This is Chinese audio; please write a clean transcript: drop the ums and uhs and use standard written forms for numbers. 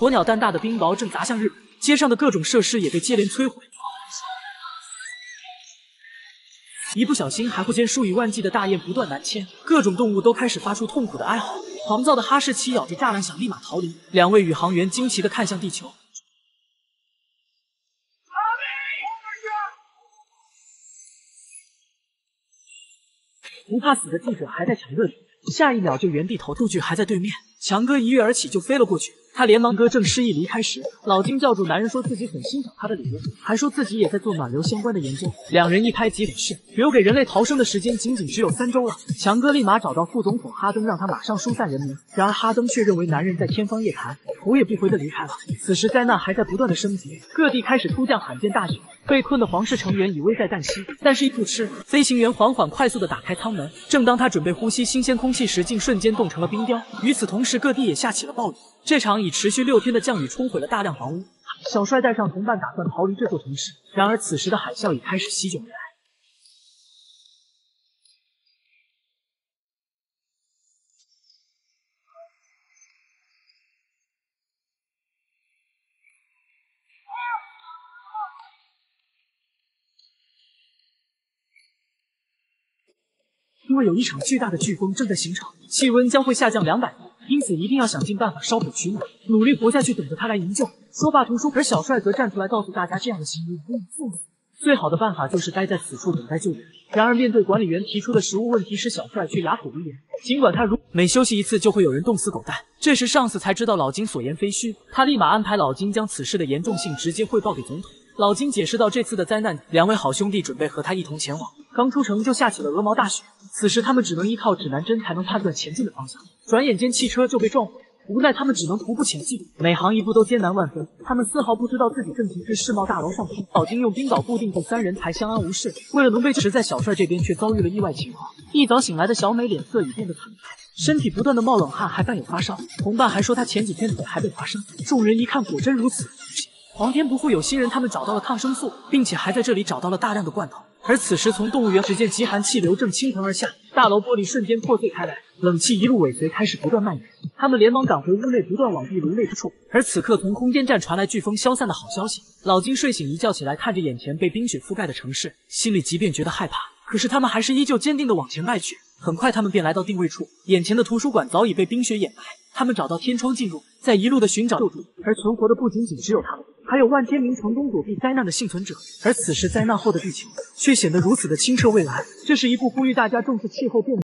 火鸟弹大的冰雹正砸向日本，街上的各种设施也被接连摧毁，一不小心还会兼数以万计的大雁不断南迁，各种动物都开始发出痛苦的哀嚎。狂躁的哈士奇咬着栅栏想立马逃离，两位宇航员惊奇地看向地球。 不怕死的记者还在强哥里，下一秒就原地投出去，还在对面。强哥一跃而起就飞了过去，他连忙哥正失意离开时，老金叫住男人，说自己很欣赏他的理论，还说自己也在做暖流相关的研究。两人一拍即合适，留给人类逃生的时间仅仅只有3周了。强哥立马找到副总统哈登，让他马上疏散人民。然而哈登却认为男人在天方夜谭，头也不回的离开了。此时灾难还在不断的升级，各地开始突降罕见大雪。 被困的皇室成员已危在旦夕，但是一不吃，飞行员缓缓快速地打开舱门。正当他准备呼吸新鲜空气时，竟瞬间冻成了冰雕。与此同时，各地也下起了暴雨。这场已持续6天的降雨冲毁了大量房屋。小帅带上同伴打算逃离这座城市，然而此时的海啸已开始席卷而来。因为有一场巨大的飓风正在形成，气温将会下降200度，因此一定要想尽办法烧火取暖，努力活下去，等着他来营救。说罢，图书而小帅则站出来告诉大家，这样的行为无以复返，最好的办法就是待在此处等待救援。然而面对管理员提出的食物问题时，小帅却哑口无言。尽管他每休息一次就会有人冻死狗蛋，这时上司才知道老金所言非虚，他立马安排老金将此事的严重性直接汇报给总统。 老金解释到这次的灾难，两位好兄弟准备和他一同前往。刚出城就下起了鹅毛大雪，此时他们只能依靠指南针才能判断前进的方向。转眼间汽车就被撞毁，无奈他们只能徒步前进，每行一步都艰难万分。他们丝毫不知道自己正停至世贸大楼上空。老金用冰镐固定住三人，才相安无事。为了能被持，在小帅这边却遭遇了意外情况。一早醒来的小美脸色已变得惨白，身体不断的冒冷汗，还伴有发烧。同伴还说她前几天腿还被划伤。众人一看，果真如此。 皇天不负有心人，他们找到了抗生素，并且还在这里找到了大量的罐头。而此时，从动物园只见极寒气流正倾盆而下，大楼玻璃瞬间破碎开来，冷气一路尾随，开始不断蔓延。他们连忙赶回屋内，不断往壁炉内处。而此刻，从空间站传来飓风消散的好消息。老金睡醒一觉起来，看着眼前被冰雪覆盖的城市，心里即便觉得害怕，可是他们还是依旧坚定地往前迈去。很快，他们便来到定位处，眼前的图书馆早已被冰雪掩埋。他们找到天窗进入，在一路的寻找救助，而存活的不仅仅只有他们。 还有万千名成功躲避灾难的幸存者，而此时灾难后的地球却显得如此的清澈蔚蓝。这是一部呼吁大家重视气候变暖。